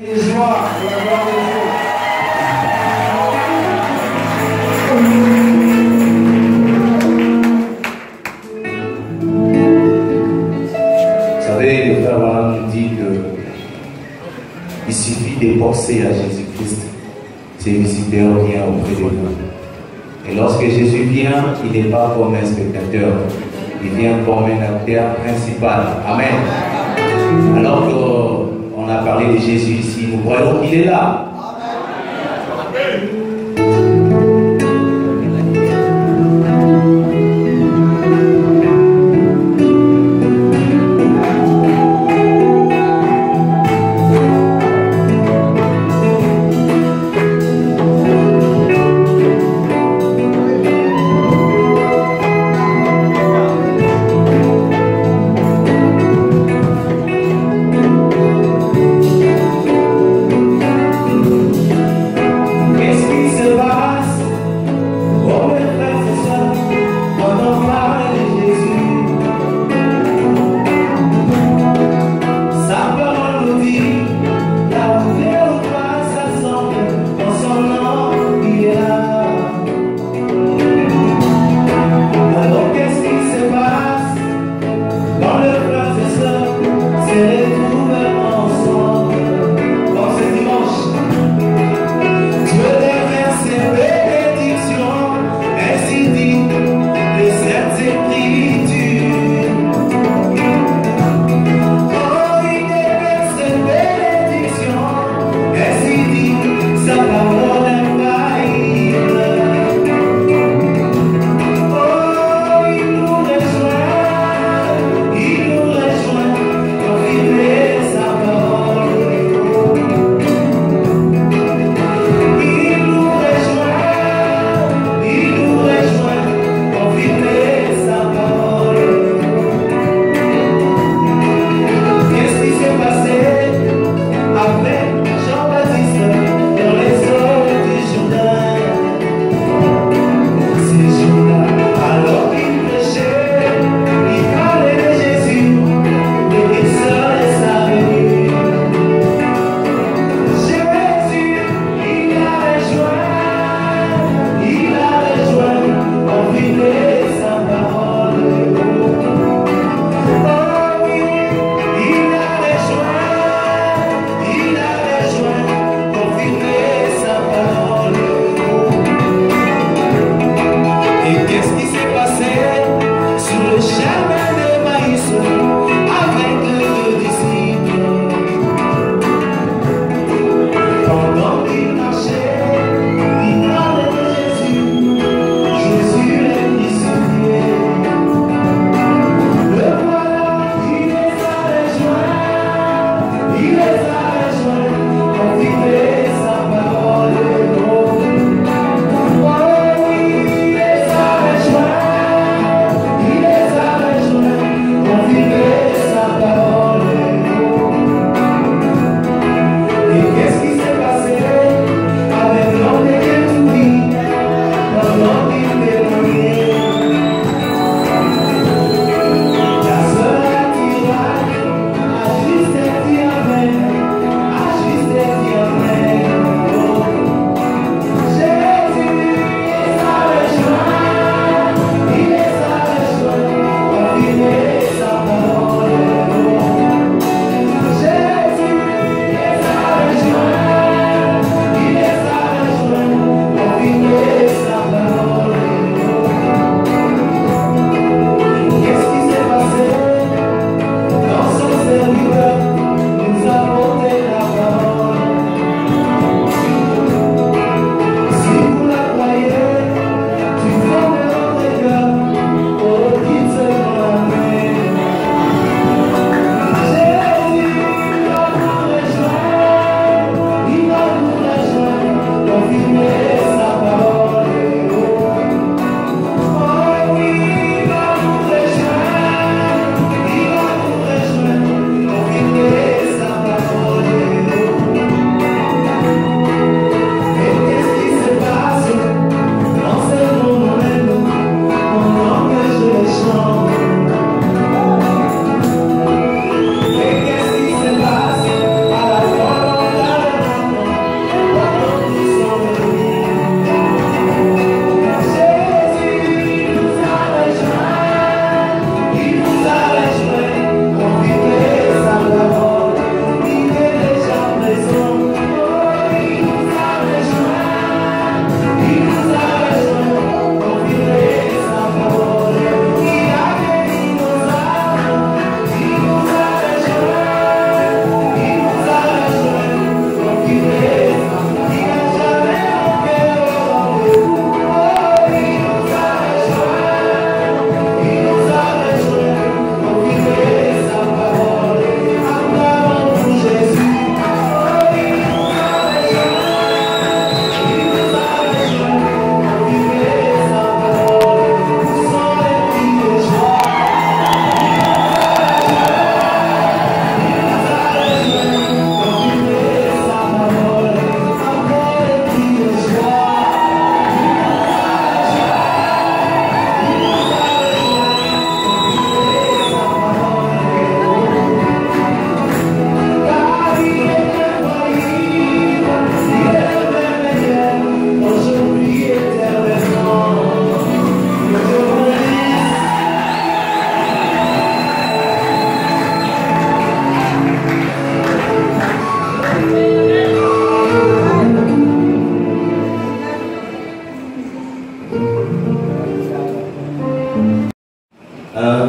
Il suffit de penser à Jésus-Christ, ses visiteurs viennent auprès de nous. Et lorsque Jésus vient, il n'est pas comme un spectateur, il vient comme un acteur principal. Amen. Alors qu'on a parlé de Jésus ici, nous voyons qu'il est là.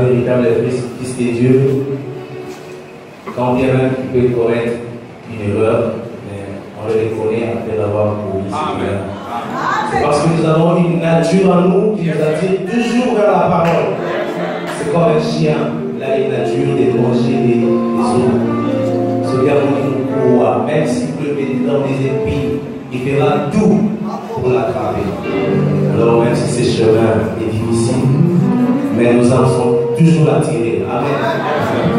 véritable fils de Dieu, quand bien même tu peux commettre une erreur, mais on le reconnaît après l'avoir commis. C'est parce que nous avons une nature en nous qui nous attire toujours vers la parole. C'est comme un chien, il a une nature d'étranger des autres. Ce gars nous croit, même s'il peut mettre dans des épines, il fera tout pour l'attraper. Alors même si ce chemin est difficile, mais nous en sommes toujours attirés. Amen.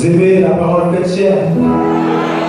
Vous aimez la parole faite chair?